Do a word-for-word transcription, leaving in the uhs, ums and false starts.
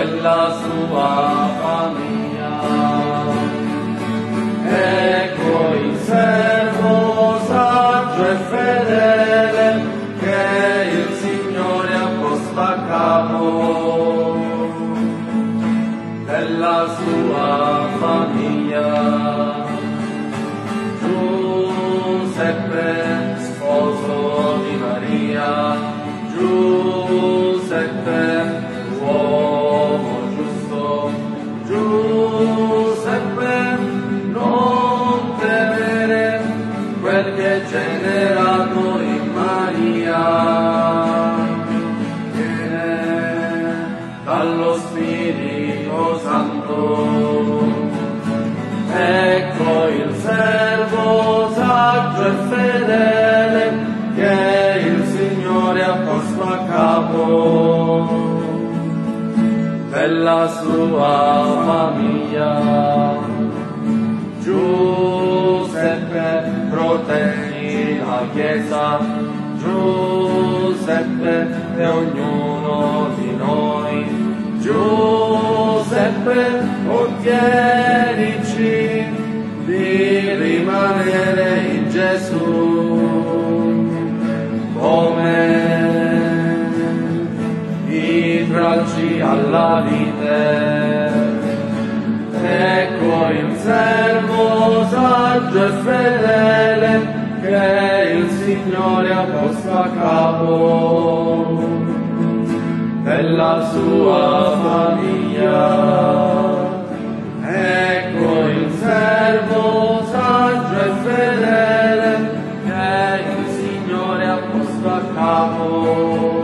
e la sua famiglia. Ecco il servo saggio e fedele che il Signore ha posto a capo della sua famiglia. Giuseppe, sposo di Maria, Giuseppe, uomo giusto, Giuseppe, non temere quel che è generato in Maria, viene dallo Spirito Santo. Ecco il servo saggio e fedele che il Signore ha posto a capo della sua famiglia. Giuseppe, proteggi la Chiesa, Giuseppe e ognuno di noi, Giuseppe, ottienici di rimanere in Gesù, come i tralci alla vite. Ecco il servo saggio e fedele che il Signore ha posto a capo della sua famiglia. Ecco il servo saggio e fedele che il Signore ha posto a capo